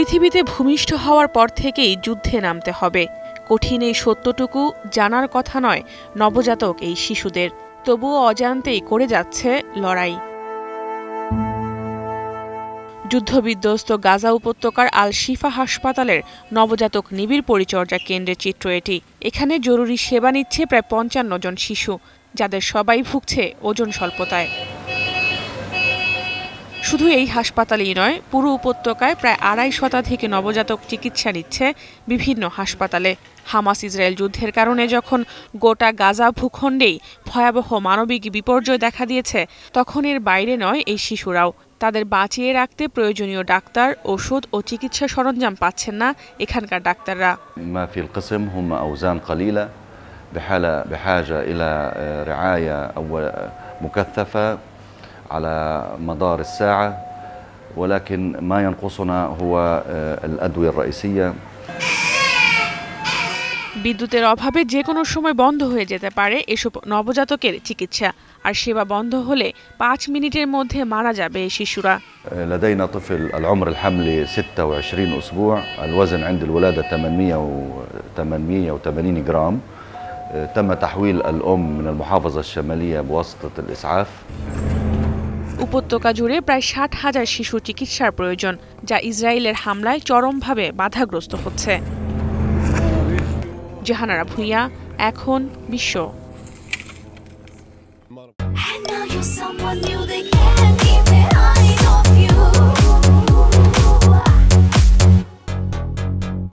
পৃথিবীতে ভূমিষ্ঠ হওয়ার পর থেকেই যুদ্ধে নামতে হবে। কঠিন এই সত্যটুকু জানার কথা নয় নবজাতক এই শিশুদের, তবুও অজান্তেই করে যাচ্ছে লড়াই। যুদ্ধবিধ্বস্ত গাজা উপত্যকার আল শিফা হাসপাতালের নবজাতক নিবিড় পরিচর্যা কেন্দ্রের চিত্র এটি। এখানে জরুরি সেবা নিচ্ছে প্রায় ৫৫ জন শিশু, যাদের সবাই ভুগছে ওজন স্বল্পতায়। শুধু এই হাসপাতালেই নয়, পুরো উপত্যকায় প্রায় ২৫০ শতাধিক নবজাতক চিকিৎসা নিচ্ছে বিভিন্ন হাসপাতালে। হামাস ইসরায়েল যুদ্ধের কারণে যখন গোটা গাজা ভূখণ্ডেই ভয়াবহ মানবিক বিপর্যয় দেখা দিয়েছে, তখন এর বাইরে নয় এই শিশুরাও। তাদের বাঁচিয়ে রাখতে প্রয়োজনীয় ডাক্তার, ওষুধ ও চিকিৎসা সরঞ্জাম পাচ্ছেন না এখানকার ডাক্তাররা। على مدار الساعة، ولكن ما ينقصنا هو الأدوية الرئيسية. বিদ্যুতের অভাবে যে কোনো সময় বন্ধ হয়ে যেতে পারে এসব নবজাতকের চিকিৎসা, আর সেবা বন্ধ হলে ৫ মিনিটের মধ্যে মারা যাবে শিশুরা। لدينا طفل العمر الحملي 26 أسبوع، الوزن عند الولادة 880 جرام، تم تحويل الأم من المحافظة الشمالية بواسطة الإسعاف. উপত্যকা জুড়ে প্রায় ৬০,০০০ শিশু চিকিৎসার প্রয়োজন, যা ইসরায়েলের হামলায় চরমভাবে বাধাগ্রস্ত হচ্ছে। জাহানারা ভূঁইয়া, এখন বিশ্ব।